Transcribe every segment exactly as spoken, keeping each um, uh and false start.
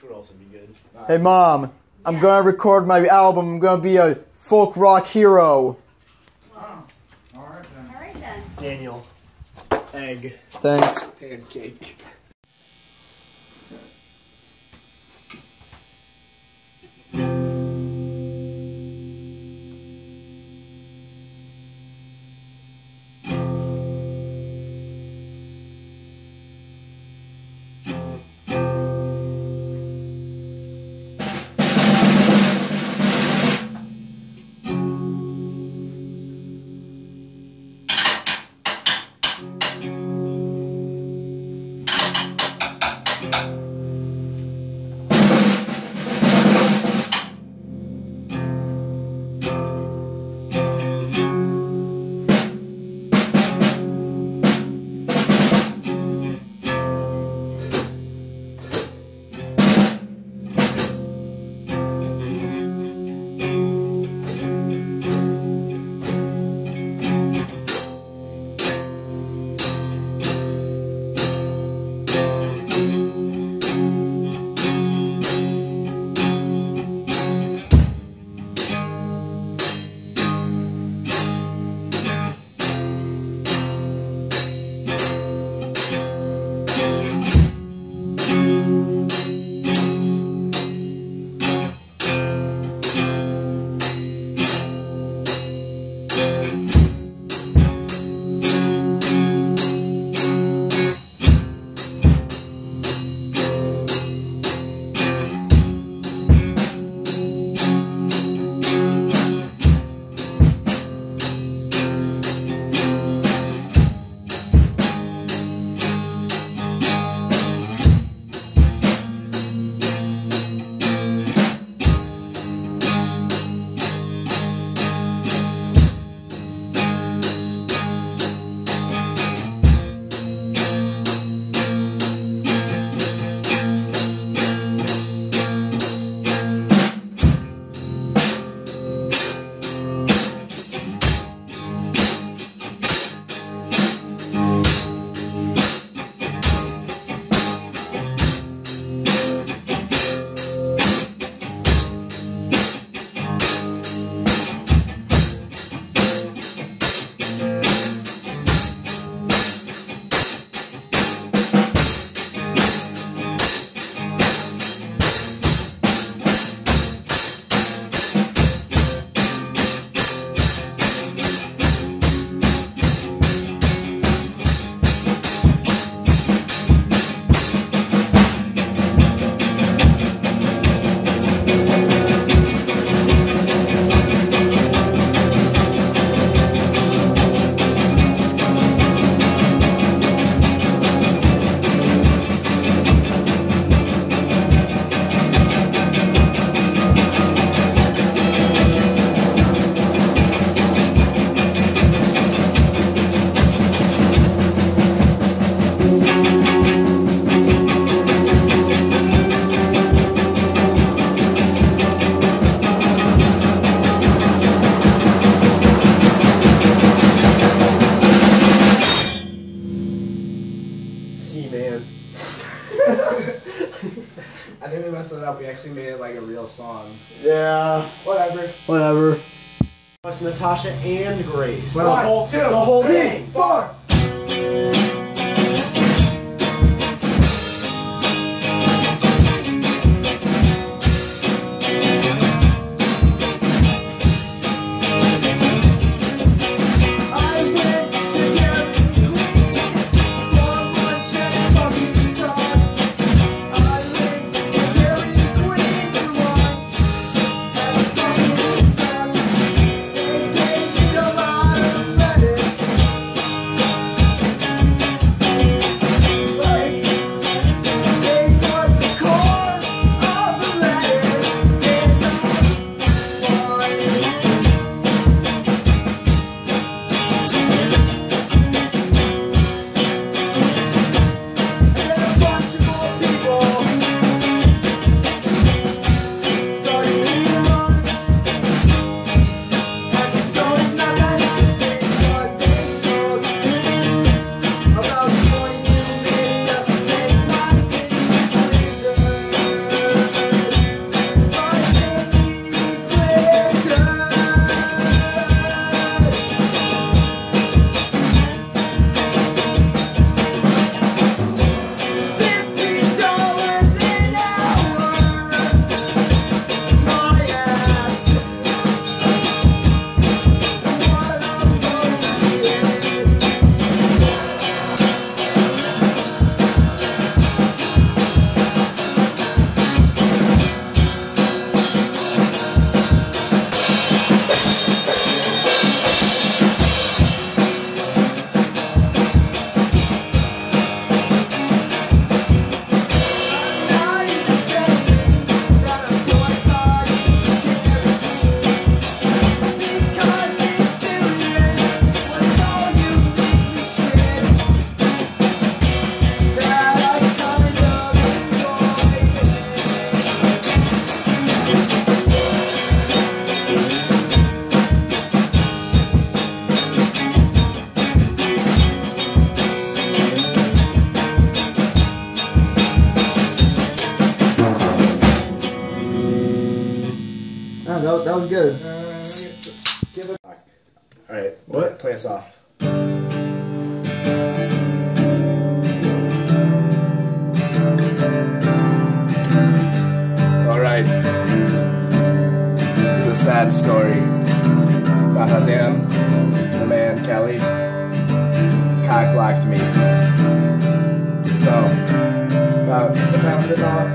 which would also be good. All right. Hey, Mom, I'm going to record my album. I'm going to be a folk rock hero. Wow. All right, then. All right, then. Daniel. Egg. Thanks. Pancake. Natasha and Grace. Well, the whole, two, the whole three, thing. Four. no, that, that was good. Uh, give it. All right, what? Play us off. All right. It's a sad story about how them, the man Kelly, cock blocked me. So about the time it all.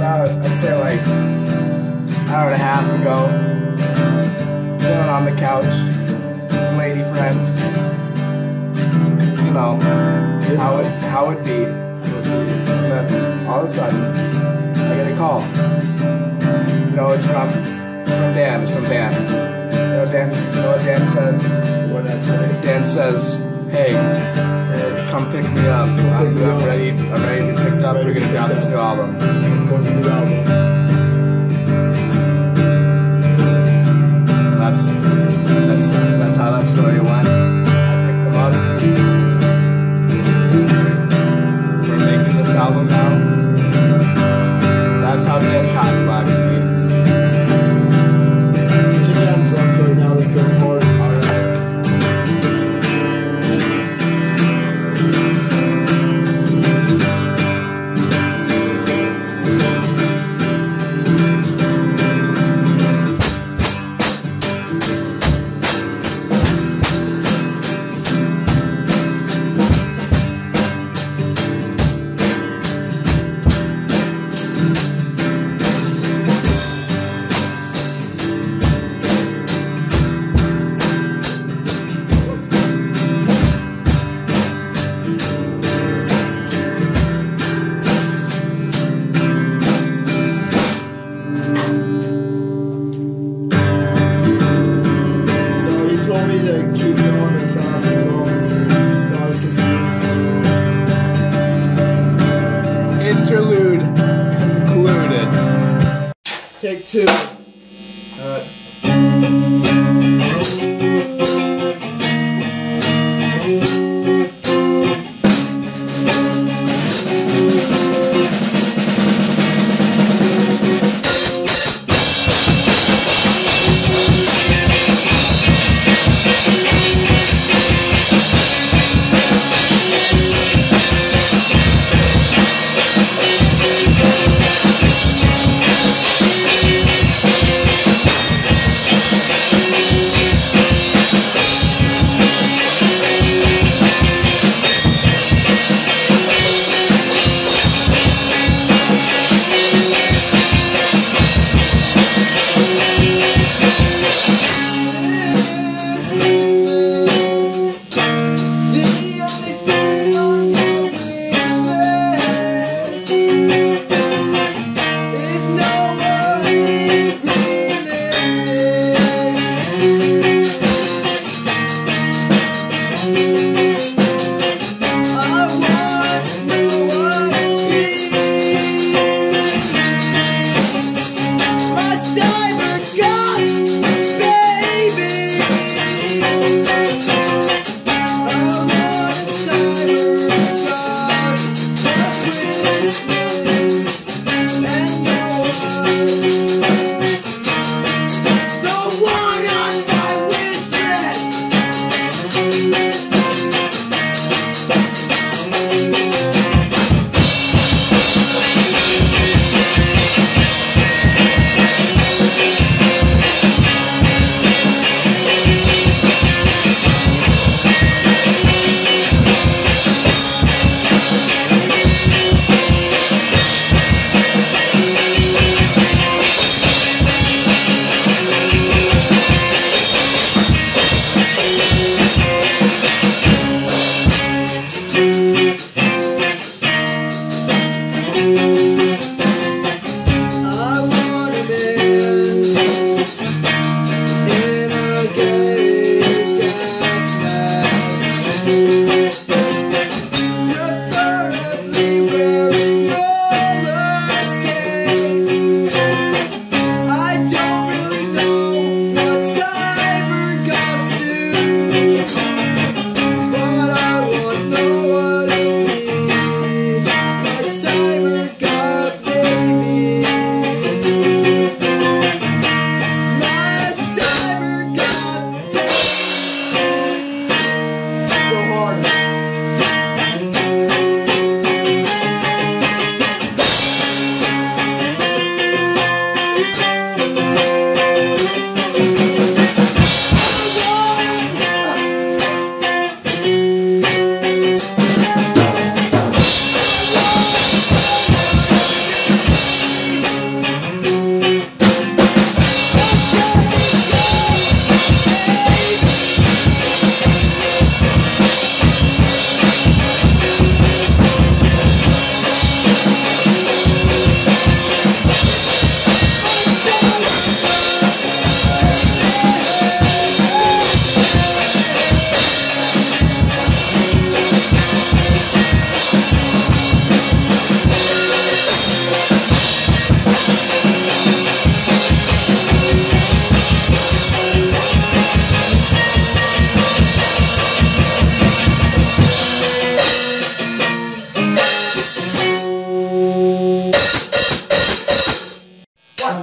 I'd say like an hour and a half ago, going on the couch, lady friend, you know, how it, how it be, and then all of a sudden, I get a call, you know, it's from, from Dan, it's from Dan, you know, Dan, you know what Dan says? What I say? Dan says, hey, come pick me up, I'm, I'm ready, I'm ready to be picked up, we're gonna drop this new album. What's the album? That's, that's, that's how that story went. I picked them up. We're making this album now. That's how Dan Cotton Black to me. Put your hands up here now, let's go for it. Take two. Uh. We'll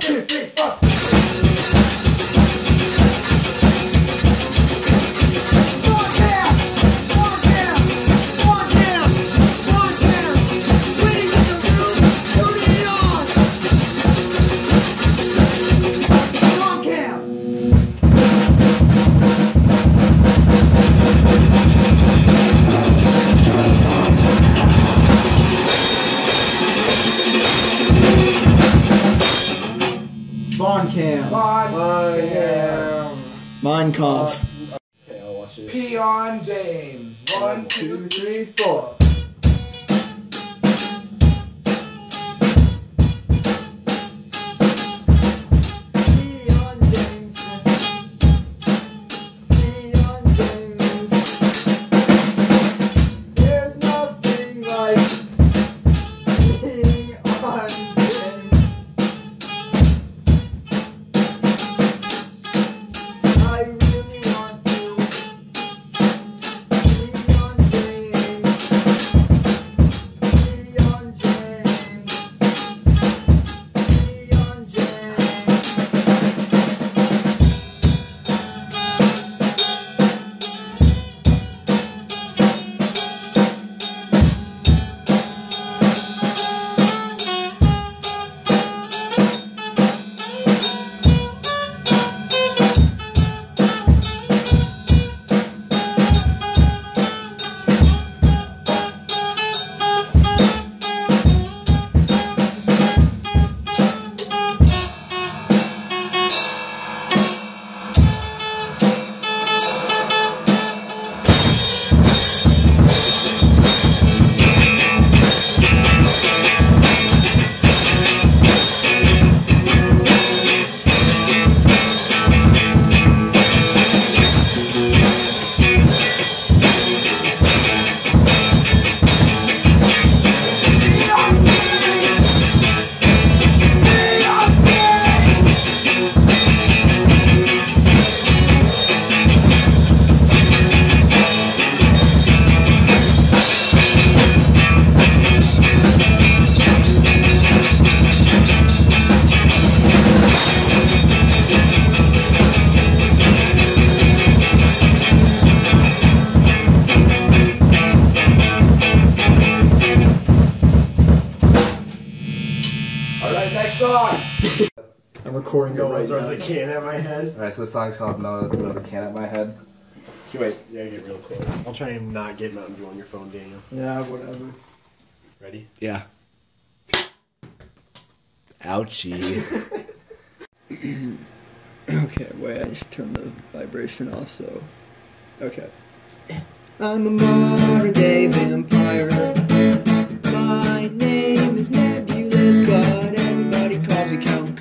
two, three, four. Mein Kampf. Okay, I'll watch it. Peon James. One, two, three, four. Recording go right throws now. A can at my head. Alright, so this song's called "No Throws a Can at My Head." You wait, yeah, I get real close. I'll try and not get Mountain Dew on your phone, Daniel. Yeah, whatever. Ready? Yeah. Ouchie. Okay, wait, I should turn the vibration off, so. Okay. I'm a modern day vampire. My name is Nebulous, but everybody calls me Count.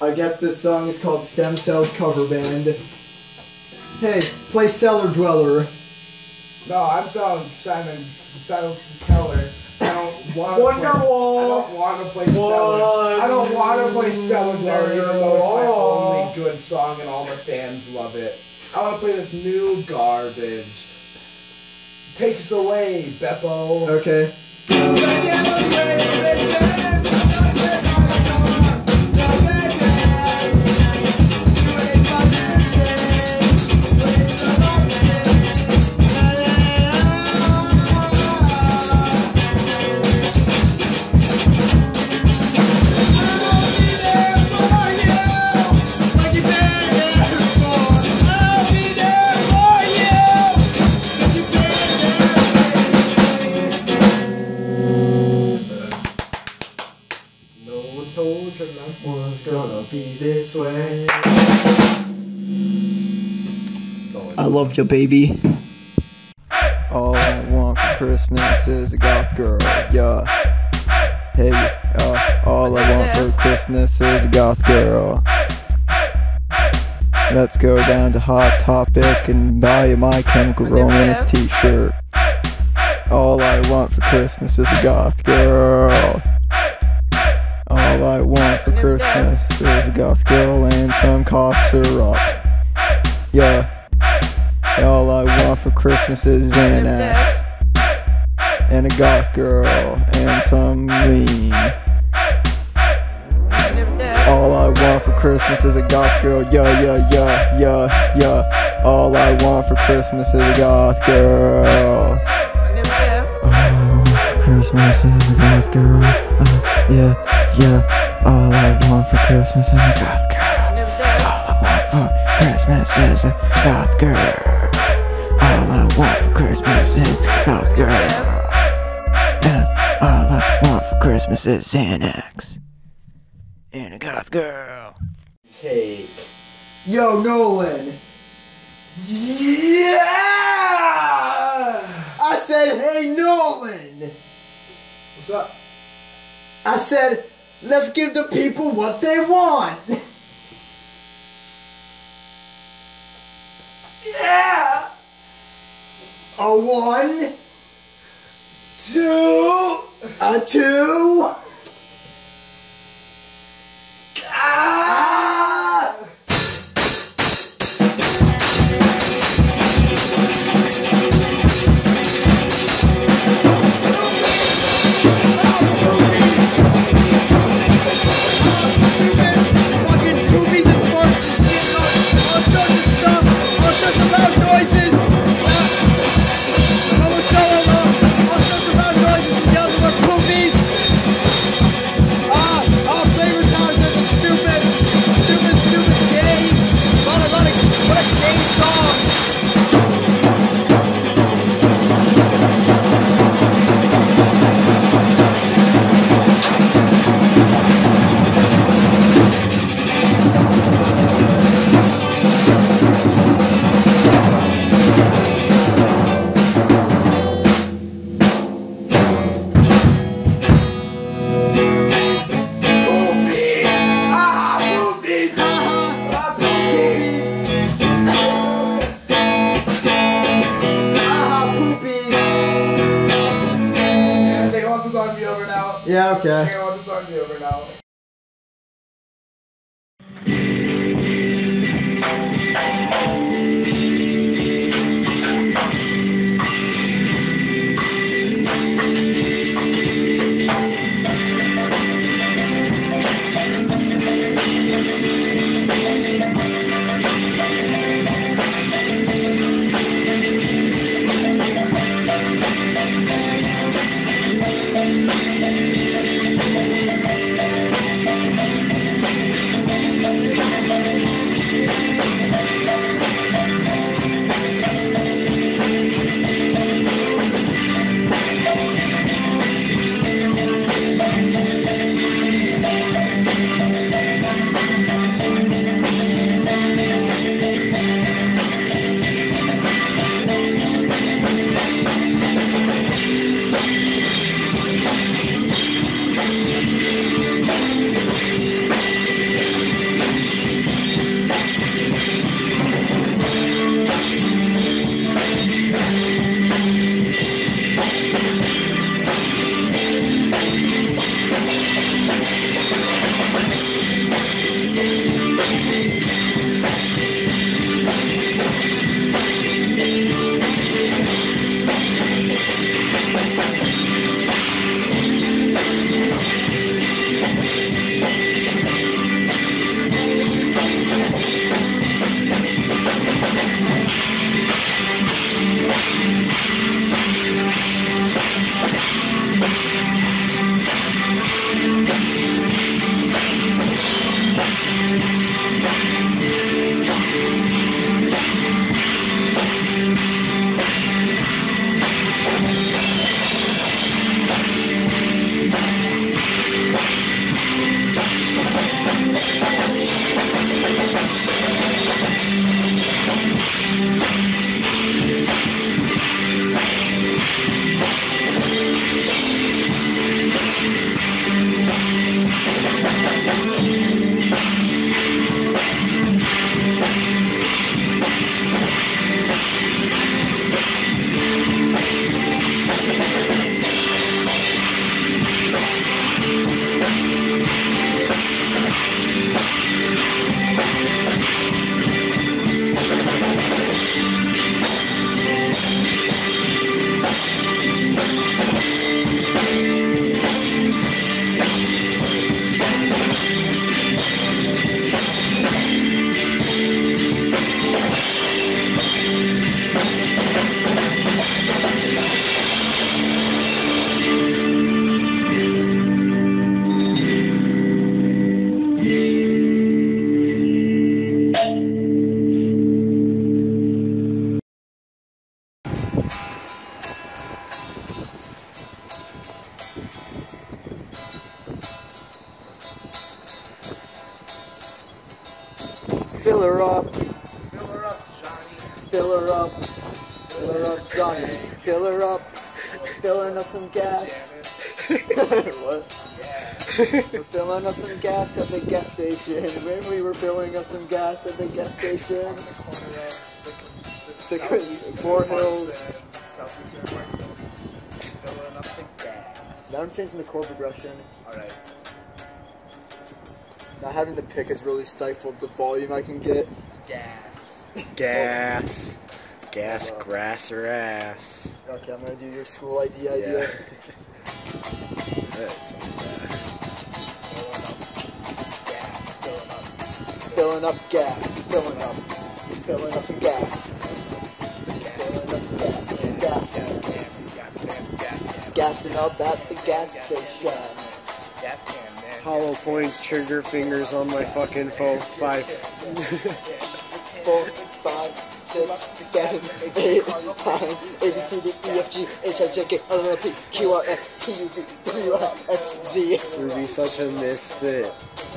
I guess this song is called "Stem Cells Cover Band." Hey, play Cellar Dweller. No, I'm Simon Keller. I don't want to play. Wonderwall. I don't want to play Cellar. I don't want to play Cellar Dweller, even though it's my only good song and all the fans love it. I want to play this new garbage. Take us away, Beppo. Okay. told your life was gonna be this way. I love your baby. All I want for Christmas is a goth girl, yeah. Hey, uh, all I want for Christmas is a goth girl. Let's go down to Hot Topic and buy a My Chemical Romance t-shirt. All I want for Christmas is a goth girl. All I want for Christmas is a goth girl and some cough syrup. Yeah. All I want for Christmas is Xanax and a goth girl and some lean. All I want for Christmas is a goth girl, yeah, yeah, yeah, yeah, yeah. All I want for Christmas is a goth girl. All I want for Christmas is a goth girl, uh, yeah, yeah. All I want for Christmas is a goth girl. All I want for Christmas is a goth girl. All I want for Christmas is goth girl. And all I want for Christmas is Xanax and a goth girl. Cake. Yo, Nolan. Yeah! I said, hey, Nolan. What's up? I said, let's give the people what they want. Yeah! A one, two, a two. Ah! Fucking movies and farts and shit, all sorts of stuff, all sorts of loud noises. Yeah, okay. I think I want the song to be over now. Thank you. Fill her up. Fill her up, Johnny. Fill her up. Fill her up, Johnny. Fill her up. Filling up some gas. What? Yeah. We're filling up some gas at the gas station. When we were filling up some gas at the gas station. On the corner of Sickwood, Four Hills. Southeastern Marshall. Filling up the gas. Now I'm changing the chord progression. Alright. Now having the pick has really stifled the volume I can get. Gas. Gas. Oh. Gas, uh, grass, or ass. Okay, I'm gonna do your school I D yeah. idea. That sounds bad. Filling up gas. Filling up. Filling up some gas. Filling up some gas. Gas. Gas. Gassing up at the gas station. Gas can. Hollow points, trigger fingers on my fucking phone. Five. Four, five, six, seven, eight, nine, A, B, C, D, E, F, G, H, I, J, K, L, M, N, P, Q, R, S, T, U, V, W, X, Z. Ruby, such a misfit.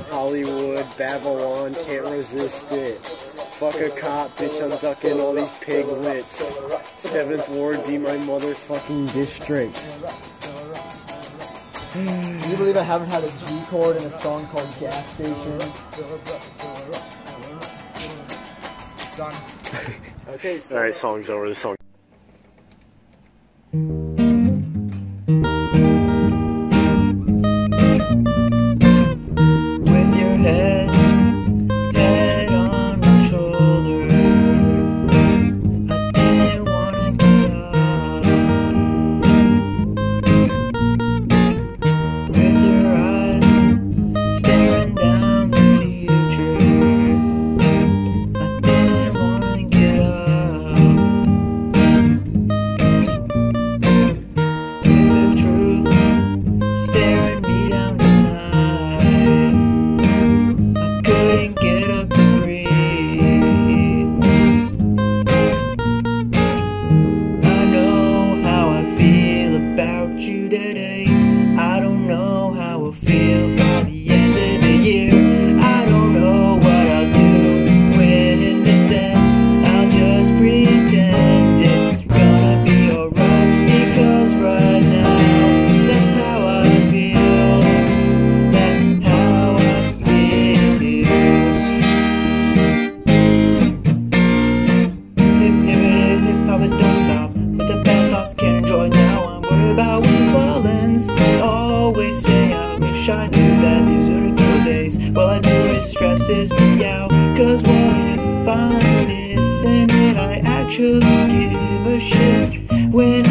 Hollywood, Babylon, can't resist it. Fuck a cop, bitch, I'm ducking all these piglets. Seventh Ward, be my motherfucking district. Can you believe I haven't had a G chord in a song called Gas Station? Okay, so alright, song's over. The song. With your head, head on my shoulder, I didn't wanna get up. When